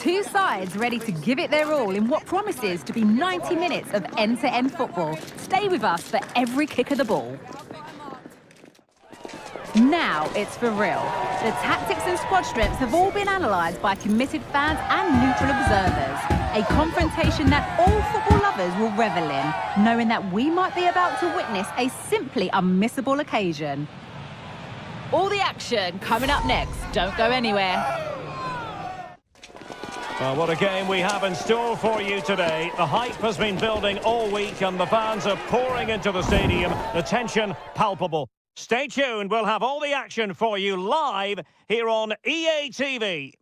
Two sides ready to give it their all in what promises to be 90 minutes of end-to-end football. Stay with us for every kick of the ball. Now it's for real. The tactics and squad strengths have all been analysed by committed fans and neutral observers. A confrontation that all football lovers will revel in, knowing that we might be about to witness a simply unmissable occasion. All the action coming up next. Don't go anywhere. Well, what a game we have in store for you today. The hype has been building all week and the fans are pouring into the stadium. The tension palpable. Stay tuned. We'll have all the action for you live here on EA TV.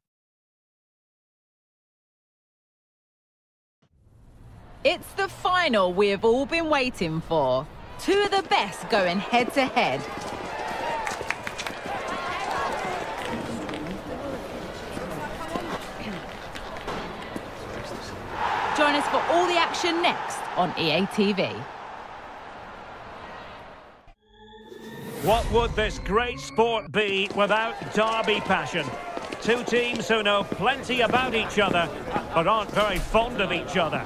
It's the final we have all been waiting for. Two of the best going head-to-head. Join us for all the action next on EA TV. What would this great sport be without derby passion? Two teams who know plenty about each other, but aren't very fond of each other.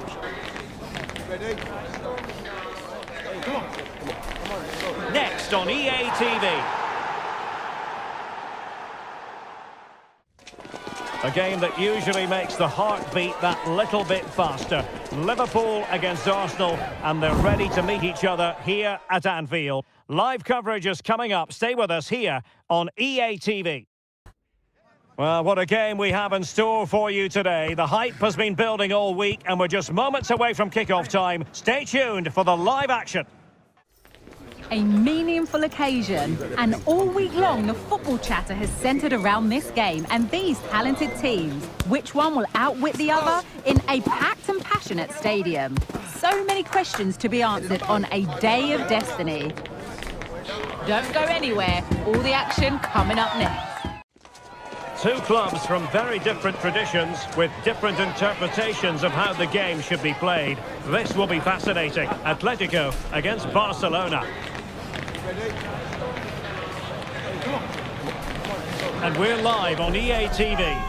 Next on EA TV. A game that usually makes the heart beat that little bit faster. Liverpool against Arsenal, and they're ready to meet each other here at Anfield. Live coverage is coming up. Stay with us here on EA TV. Well, what a game we have in store for you today. The hype has been building all week, and we're just moments away from kickoff time. Stay tuned for the live action. A meaningful occasion, and all week long the football chatter has centred around this game and these talented teams. Which one will outwit the other in a packed and passionate stadium? So many questions to be answered on a day of destiny. Don't go anywhere, all the action coming up next. Two clubs from very different traditions with different interpretations of how the game should be played. This will be fascinating. Atlético against Barcelona. And we're live on EA TV.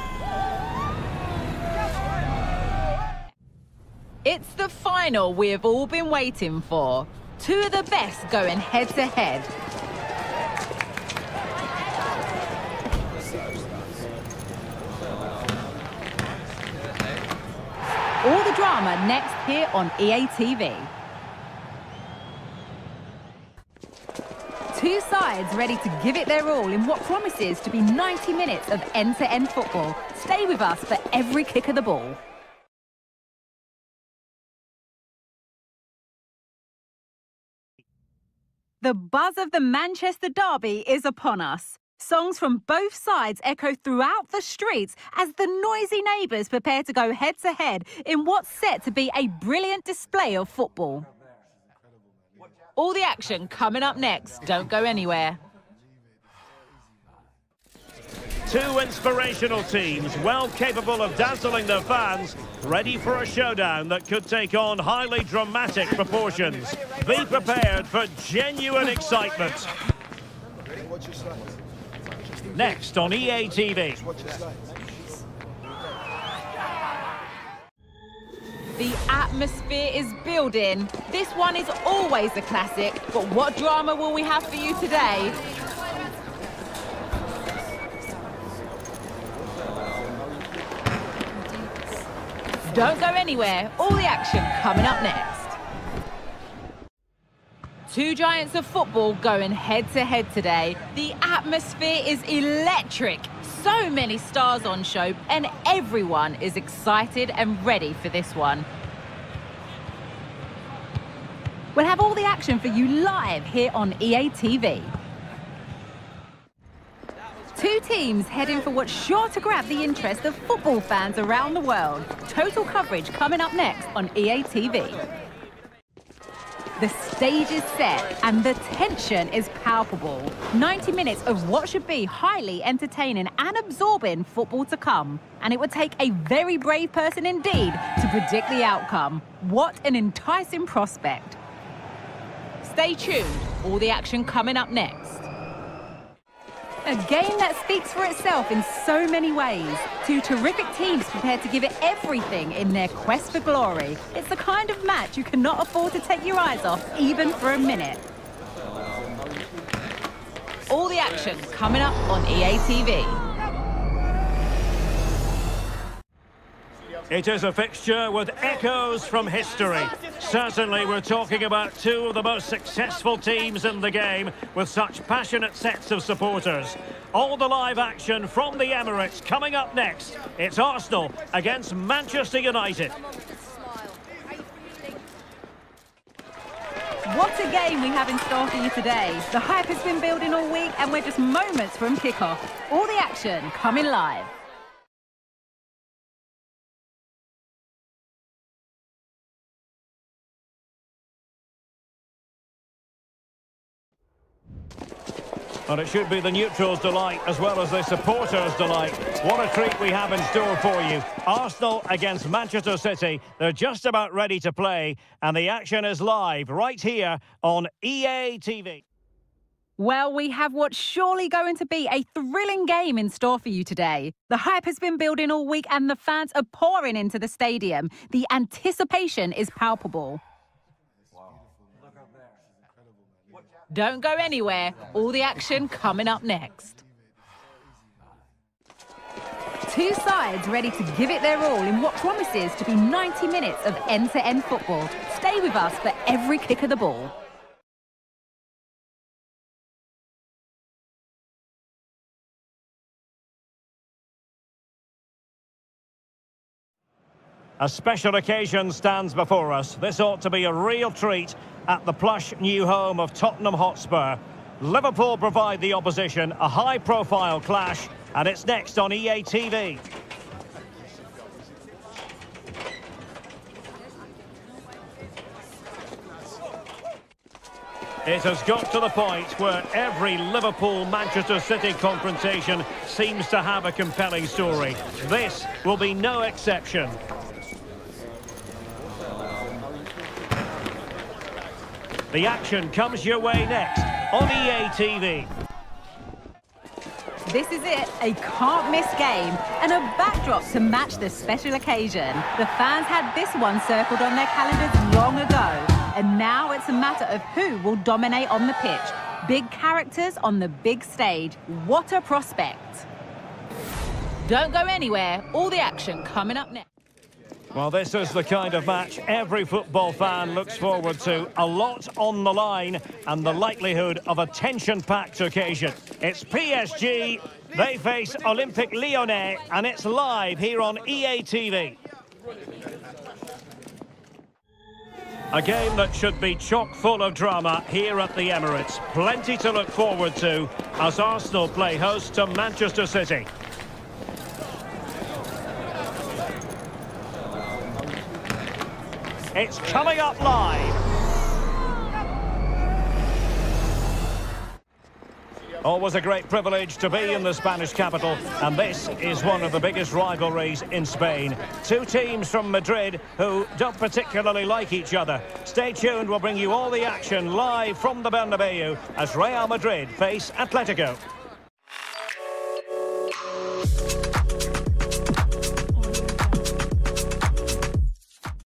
It's the final we have all been waiting for. Two of the best going head-to-head. All the drama next here on EA TV. Two sides ready to give it their all in what promises to be 90 minutes of end-to-end football. Stay with us for every kick of the ball. The buzz of the Manchester Derby is upon us. Songs from both sides echo throughout the streets as the noisy neighbours prepare to go head-to-head in what's set to be a brilliant display of football. All the action coming up next. Don't go anywhere. Two inspirational teams, well capable of dazzling their fans, ready for a showdown that could take on highly dramatic proportions. Be prepared for genuine excitement. Next on EA TV. The atmosphere is building. This one is always a classic, but what drama will we have for you today? Don't go anywhere. All the action coming up next. Two giants of football going head-to-head today. The atmosphere is electric. So many stars on show, and everyone is excited and ready for this one. We'll have all the action for you live here on EA TV. Two teams heading for what's sure to grab the interest of football fans around the world. Total coverage coming up next on EA TV. The stage is set and the tension is palpable. 90 minutes of what should be highly entertaining and absorbing football to come. And it would take a very brave person indeed to predict the outcome. What an enticing prospect. Stay tuned. All the action coming up next. A game that speaks for itself in so many ways. Two terrific teams prepared to give it everything in their quest for glory. It's the kind of match you cannot afford to take your eyes off, even for a minute. All the action coming up on EA TV. It is a fixture with echoes from history. Certainly, we're talking about two of the most successful teams in the game with such passionate sets of supporters. All the live action from the Emirates coming up next. It's Arsenal against Manchester United. What a game we have in store for you today. The hype has been building all week and we're just moments from kickoff. All the action coming live. And it should be the neutrals' delight as well as the supporters' delight. What a treat we have in store for you. Arsenal against Manchester City. They're just about ready to play. And the action is live right here on EA TV. Well, we have what's surely going to be a thrilling game in store for you today. The hype has been building all week and the fans are pouring into the stadium. The anticipation is palpable. Don't go anywhere. All the action coming up next. Two sides ready to give it their all in what promises to be 90 minutes of end-to-end football. Stay with us for every kick of the ball. A special occasion stands before us. This ought to be a real treat at the plush new home of Tottenham Hotspur. Liverpool provide the opposition, a high-profile clash, and it's next on EA TV. It has got to the point where every Liverpool-Manchester City confrontation seems to have a compelling story. This will be no exception. The action comes your way next on EA TV. This is it, a can't-miss game, and a backdrop to match this special occasion. The fans had this one circled on their calendars long ago, and now it's a matter of who will dominate on the pitch. Big characters on the big stage. What a prospect. Don't go anywhere. All the action coming up next. Well, this is the kind of match every football fan looks forward to. A lot on the line and the likelihood of a tension-packed occasion. It's PSG, they face Olympique Lyonnais, and it's live here on EA TV. A game that should be chock-full of drama here at the Emirates. Plenty to look forward to as Arsenal play host to Manchester City. It's coming up live. Always a great privilege to be in the Spanish capital, and this is one of the biggest rivalries in Spain. Two teams from Madrid who don't particularly like each other. Stay tuned, we'll bring you all the action live from the Bernabéu as Real Madrid face Atlético.